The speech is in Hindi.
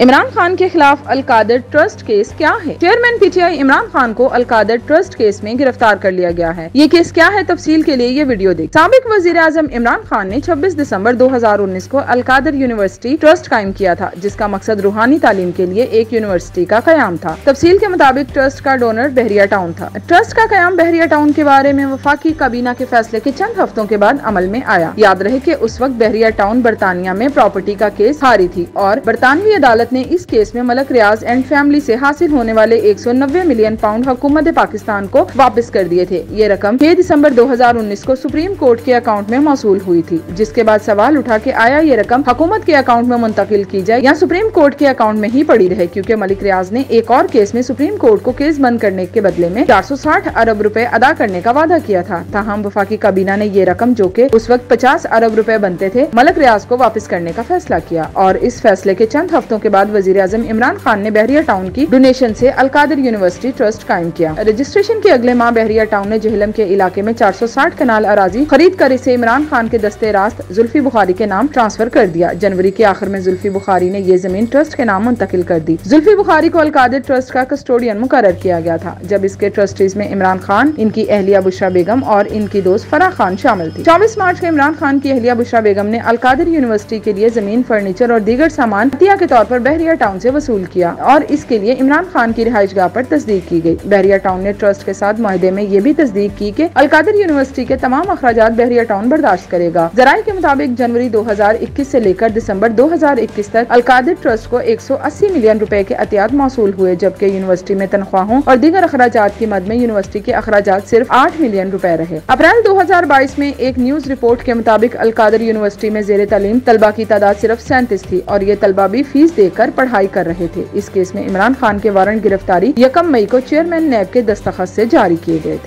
इमरान खान के खिलाफ अलकादिर ट्रस्ट केस क्या है। चेयरमैन पीटीआई इमरान खान को अलकादिर ट्रस्ट केस में गिरफ्तार कर लिया गया है। ये केस क्या है, तफसील के लिए ये वीडियो देखें। साबिक वज़ीर-ए-आज़म इमरान खान ने 26 दिसंबर 2019 को अलकादिर यूनिवर्सिटी ट्रस्ट कायम किया था, जिसका मकसद रूहानी तालीम के लिए एक यूनिवर्सिटी का कयाम था। तफसील के मुताबिक ट्रस्ट का डोनर बहरिया टाउन था। ट्रस्ट का कयाम बहरिया टाउन के बारे में वफाकी काबीना के फैसले के चंद हफ्तों के बाद अमल में आया। याद रहे की उस वक्त बहरिया टाउन बरतानिया में प्रॉपर्टी का केस हारी थी और बरतानवी अदालत ने इस केस में मलक रियाज एंड फैमिली से हासिल होने वाले 190 मिलियन पाउंड हुकूमत पाकिस्तान को वापस कर दिए थे। ये रकम 6 दिसंबर 2019 को सुप्रीम कोर्ट के अकाउंट में मौसूल हुई थी, जिसके बाद सवाल उठा कि आया ये रकम हुकूमत के अकाउंट में मुंतकिल की जाए या सुप्रीम कोर्ट के अकाउंट में ही पड़ी रहे, क्योंकि मलिक रियाज ने एक और केस में सुप्रीम कोर्ट को केस बंद करने के बदले में 460 अरब रूपए अदा करने का वादा किया था। ताहम वफाकी काबीना ने ये रकम, जो कि उस वक्त 50 अरब रूपए बनते थे, मलक रियाज को वापस करने का फैसला किया और इस फैसले के चंद हफ्तों के बाद वज़ीर-ए-आज़म इमरान खान ने बहरिया टाउन की डोनेशन से अलकादिर यूनिवर्सिटी ट्रस्ट कायम किया। रजिस्ट्रेशन के अगले माह बहरिया टाउन ने जहलम के इलाके में 460 कनाल अराजी खरीद कर इसे इमरान खान के दस्ते रास्त जुल्फी बुखारी के नाम ट्रांसफर कर दिया। जनवरी के आखिर में जुल्फी बुखारी ने ये जमीन ट्रस्ट के नाम मुंतकिल कर दी। जुल्फी बुखारी को अलकादिर ट्रस्ट का कस्टोडियन मुकर्रर किया गया था, जब इसके ट्रस्टीज में इमरान खान, इनकी अहलिया बुशरा बेगम और इनकी दोस्त फराह खान शामिल थी। 24 मार्च को इमरान खान की अहलिया बुशरा बेगम ने अलकादिर यूनिवर्सिटी के लिए जमीन, फर्नीचर और दीगर सामान अतिया के तौर पर बहरिया टाउन से वसूल किया और इसके लिए इमरान खान की रिहाइशगाह पर तस्दीक की गई। बहरिया टाउन ने ट्रस्ट के साथ मुआहदे में ये भी तस्दीक की कि अलकादिर यूनिवर्सिटी के तमाम अखराजात बहरिया टाउन बर्दाश्त करेगा। जराये के मुताबिक जनवरी 2021 से लेकर दिसंबर 2021 तक अलकादिर ट्रस्ट को 180 मिलियन रुपए के अतियात मौसूल हुए, जबकि यूनिवर्सिटी में तनख्वाहों और दीगर अखराजात की मद में यूनिवर्सिटी के अखराजात सिर्फ 8 मिलियन रुपए रहे। अप्रैल 2022 में एक न्यूज रिपोर्ट के मुताबिक अलकादिर यूनिवर्सिटी में जेर तालीम तलबा की तादाद सिर्फ 37 थी और ये तलबा भी फीस देकर पढ़ाई कर रहे थे। इस केस में इमरान खान के वारंट गिरफ्तारी 1 मई को चेयरमैन नैब के दस्तखत से जारी किए गए थे।